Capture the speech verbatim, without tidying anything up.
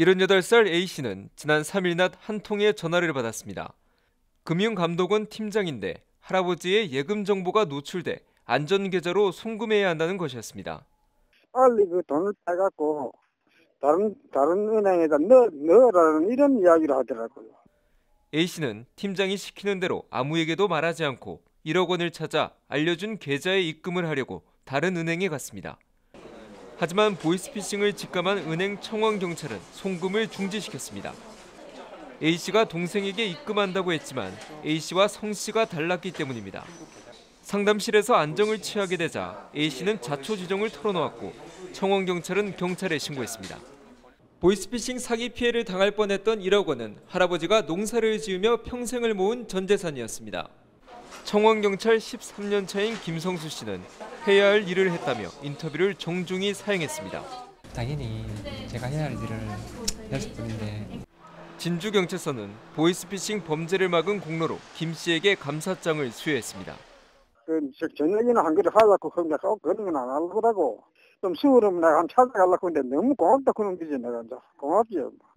일흔여덟 살 A씨는 지난 삼일 낮 한 통의 전화를 받았습니다. 금융감독원 팀장인데 할아버지의 예금 정보가 노출돼 안전계좌로 송금해야 한다는 것이었습니다. 빨리 그 돈을 빼갖고 다른, 다른 은행에다 넣, 넣으라는 이런 이야기를 하더라고요. A씨는 팀장이 시키는 대로 아무에게도 말하지 않고 일억 원을 찾아 알려준 계좌에 입금을 하려고 다른 은행에 갔습니다. 하지만 보이스피싱을 직감한 은행 청원경찰은 송금을 중지시켰습니다. A씨가 동생에게 입금한다고 했지만 A씨와 성씨가 달랐기 때문입니다. 상담실에서 안정을 취하게 되자 A씨는 자초지종을 털어놓았고 청원경찰은 경찰에 신고했습니다. 보이스피싱 사기 피해를 당할 뻔했던 일억 원은 할아버지가 농사를 지으며 평생을 모은 전재산이었습니다. 청원경찰 십삼 년 차인 김성수 씨는 해야 할 일을 했다며 인터뷰를 정중히 사양했습니다. 당연히 제가 해야 할 일을 했을 뿐인데. 진주경찰서는 보이스피싱 범죄를 막은 공로로 김 씨에게 감사장을 수여했습니다. 저녁에는 한 그릇 하려고 그런데 그런 건 안 하려고. 좀 쉬우려면 내가 한번 찾아가려고 했는데 너무 고맙다 그런 거지 내가. 고맙지.